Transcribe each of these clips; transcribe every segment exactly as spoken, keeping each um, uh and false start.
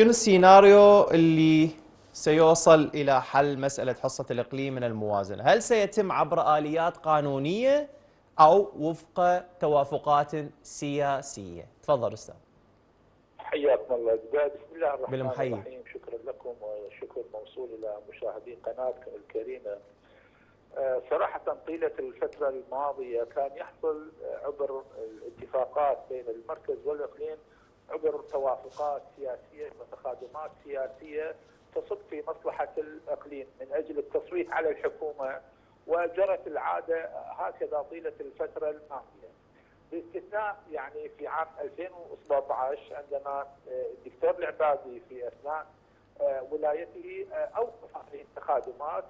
شنو السيناريو اللي سيوصل إلى حل مسألة حصة الإقليم من الموازنة؟ هل سيتم عبر آليات قانونية أو وفق توافقات سياسية؟ تفضل أستاذ. حياكم الله. بسم الله الرحمن الرحيم، شكرا لكم وشكر موصول إلى مشاهدي قناتكم الكريمة. صراحة طيلة الفترة الماضية كان يحصل عبر الاتفاقات بين المركز والإقليم عبر توافقات سياسية وتخادمات سياسية تصب في مصلحة الإقليم من أجل التصويت على الحكومة، وجرت العادة هكذا طيلة الفترة الماضية، باستثناء يعني في عام ألفين وسبعطعش عندما الدكتور العبادي في أثناء ولايته أوقف هذه التخادمات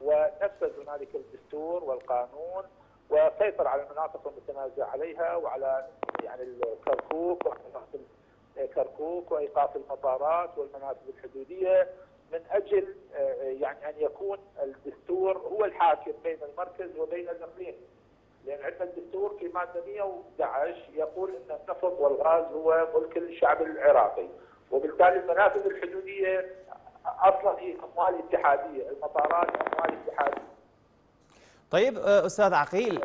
ونفذ هنالك الدستور والقانون وسيطر على المناطق المتنازع عليها وعلى يعني الكركوك وعلى كركوك وايقاف المطارات والمناطق الحدوديه من اجل يعني ان يكون الدستور هو الحاكم بين المركز وبين الاقليم، لان عندنا الدستور في ماده مئة وأحد عشر يقول ان النفط والغاز هو ملك الشعب العراقي، وبالتالي المنافذ الحدوديه اصلا هي اموال اتحاديه، المطارات اموال اتحاديه. طيب استاذ عقيل،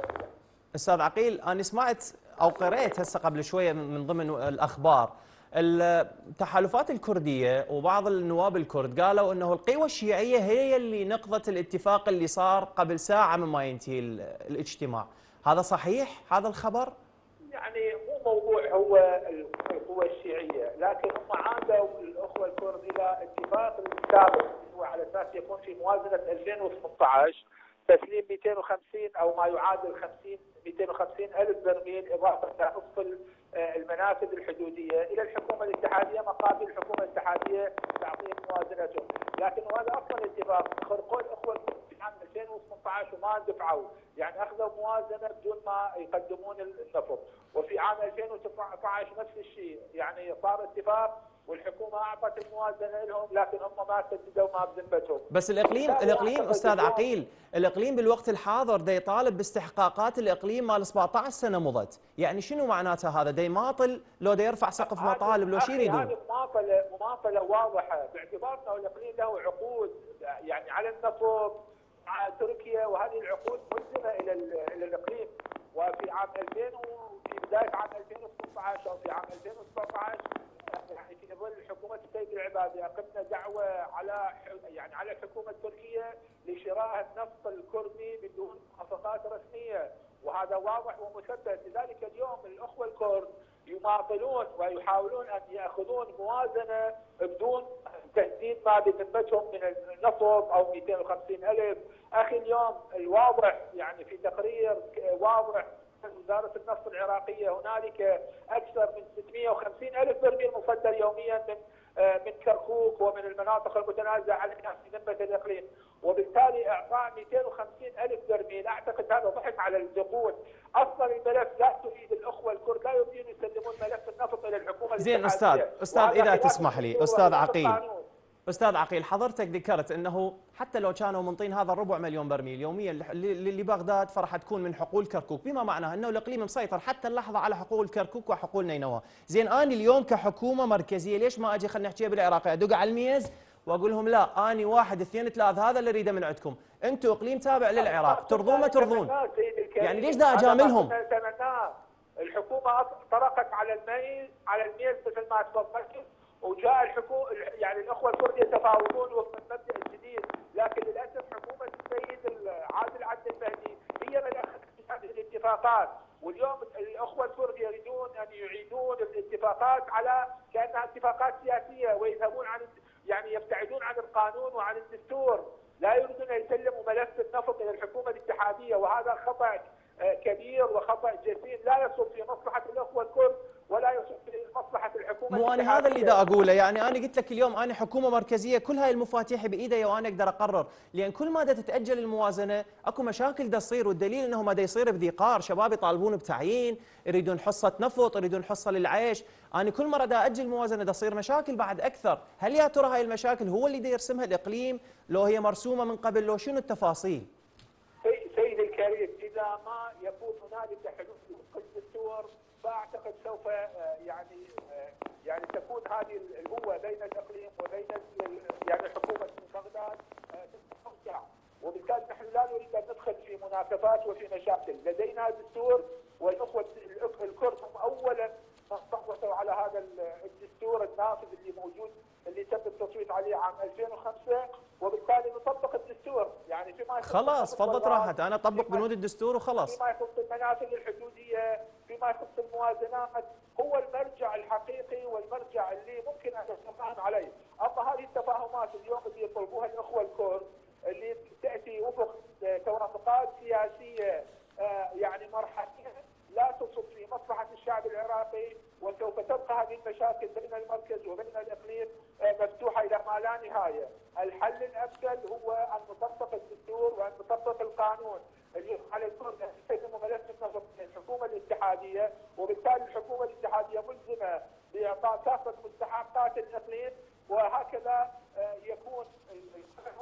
استاذ عقيل انا سمعت أو قرأت هسه قبل شوية من ضمن الأخبار التحالفات الكردية وبعض النواب الكرد قالوا أنه القوى الشيعية هي اللي نقضت الاتفاق اللي صار قبل ساعة مما ينتهي الاجتماع، هذا صحيح هذا الخبر؟ يعني مو موضوع هو القوى الشيعية، لكن هم عادوا الأخوة الكرد إلى اتفاق سابق هو على أساس يكون في موازنة ألفين وثمنطعش تسليم مئتين وخمسين أو ما يعادل خمسين مئتين وخمسين ألف برميل إضافة نصف المنافذ الحدودية إلى الحكومة الاتحادية مقابل الحكومة الاتحادية تعطيهم موازنتهم، لكن هذا أصلا اتفاق خرقوا الأخوة في عام ألفين وثمنطعش وما اندفعوا، يعني أخذوا موازنة بدون ما يقدمون النفط، وفي عام ألفين وتسعطعش نفس الشيء، يعني صار اتفاق والحكومه اعطت الموازنه لهم لكن هم ما سددوا ما بذمتهم. بس الاقليم الاقليم استاذ عقيل، الاقليم بالوقت الحاضر دا يطالب باستحقاقات الاقليم مال سبعطعش سنه مضت، يعني شنو معناتها هذا؟ دا يماطل لو دا يرفع سقف مطالب لو شي يريدون. هذه مماطله مماطله واضحه باعتبار انه الاقليم له عقود يعني على النفط مع تركيا، وهذه العقود ملزمه الى الى الاقليم، وفي عام ألفين وفي بدايه عام ألفين وتسعطعش او في عام ألفين وسبعطعش يعني في ظل حكومه السيد العبادي اقمنا دعوه على يعني على الحكومه التركيه لشراء النفط الكردي بدون صفقات رسميه، وهذا واضح ومثبت، لذلك اليوم الاخوه الكرد يماطلون ويحاولون ان ياخذون موازنه بدون تهديد ما بذمتهم من النفط او مئتين وخمسين ألف، اخي اليوم الواضح يعني في تقرير واضح وزارة النفط العراقية هنالك أكثر من ستمئة وخمسين ألف برميل مفدر يوميا من من كركوك ومن المناطق المتنازع عليها في ذمة الإقليم، وبالتالي إعطاء مئتين وخمسين ألف برميل أعتقد هذا ضحك على الدقون، أصلا الملف لا تريد الأخوة الكرد لا يريدون يسلمون ملف النفط إلى الحكومة. زين أستاذ، أستاذ إذا تسمح لي أستاذ عقيل، أستاذ عقيل حضرتك ذكرت أنه حتى لو كانوا منطين هذا الربع مليون برميل يوميا لبغداد فرح تكون من حقول كركوك، بما معناه أنه الإقليم مسيطر حتى اللحظة على حقول كركوك وحقول نينوى. زين أنا اليوم كحكومة مركزية ليش ما أجي خلينا نحكيها بالعراقي أدق على الميز وأقول لهم لا أنا واحد اثنين ثلاث هذا اللي أريده من عندكم، أنتم إقليم تابع للعراق ترضون ما ترضون، يعني ليش دا أجاملهم؟ الحكومة طرقت على الميز على الميز مثل ما تفضلت، وجاء الحكومه يعني الاخوه الكرد يتفاوضون وفق المبدا الجديد، لكن للاسف حكومه السيد عادل عبد المهدي هي من اخذت هذه الاتفاقات، واليوم الاخوه الكرد يريدون ان يعيدون الاتفاقات على كانها اتفاقات سياسيه ويذهبون عن يعني يبتعدون عن القانون وعن الدستور، لا يريدون ان يسلموا ملف النفط الى الحكومه الاتحاديه، وهذا خطا كبير وخطا جسيم لا يصب في مصلحه الاخوه الكرد ولا يصب في مصلحه الحكومه. مو انا هذا اللي دا اقوله، يعني انا قلت لك اليوم انا حكومه مركزيه كل هاي المفاتيح بايدي وانا اقدر اقرر، لان كل ما دا تتاجل الموازنه اكو مشاكل دا تصير، والدليل انه ما دا يصير بذقار، شباب يطالبون بتعيين، يريدون حصه نفط، يريدون حصه للعيش، انا كل مره دا اجل الموازنه دا تصير مشاكل بعد اكثر، هل يا ترى هاي المشاكل هو اللي دا يرسمها الاقليم لو هي مرسومه من قبل لو شنو التفاصيل؟ سيدي الكريم اذا ما يكون هنالك حلول وفق الدستور فاعتقد سوف يعني يعني تكون هذه القوه بين الاقليم مقاتل لدينا بالدستور، والاخوه الكرد هم اولا من صوتوا على هذا الدستور النافذ اللي موجود اللي تم التصويت عليه عام ألفين وخمسة، وبالتالي نطبق الدستور. يعني فيما خلاص فضت راحت، انا اطبق بنود الدستور وخلاص. فيما يخص المنازل الحدوديه، فيما يخص الموازنات، هو المرجع الحقيقي والمرجع اللي ممكن ان نتفاهم عليه. اما هذه التفاهمات اليوم اللي يطلبوها الاخوه الكرد اللي تاتي وفق توافقات سياسيه يعني مرحليه لا تصب في مصلحه الشعب العراقي، وسوف تبقى هذه المشاكل بين المركز وبين الاقليم مفتوحه الى ما لا نهايه. الحل الامثل هو ان نطبق الدستور وان نطبق القانون اللي على الكرد ان يستلموا ملف النفط من الحكومه الاتحاديه، وبالتالي الحكومه الاتحاديه ملزمه باعطاء كافه مستحقات الاقليم، وهكذا يكون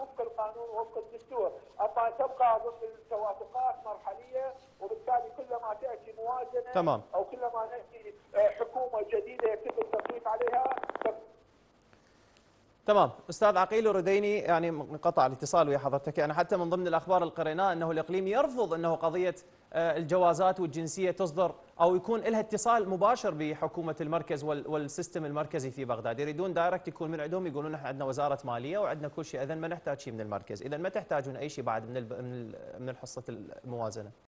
وفق القانون ووفق الدستور. اما تبقى ضمن التوافقات مرحليه، وبالتالي كلما تاتي موازنه تمام. او كلما ناتي حكومه جديده يتم التصويت عليها. تمام استاذ عقيل ورديني، يعني انقطع الاتصال ويا حضرتك. انا حتى من ضمن الاخبار اللي قريناها انه الاقليم يرفض انه قضيه الجوازات والجنسيه تصدر او يكون لها اتصال مباشر بحكومه المركز والسيستم المركزي في بغداد، يريدون دايركت يكون من عندهم، يقولون احنا عندنا وزاره ماليه وعندنا كل شيء، اذا ما نحتاج شيء من المركز، اذا ما تحتاجون اي شيء بعد من من الحصه الموازنه.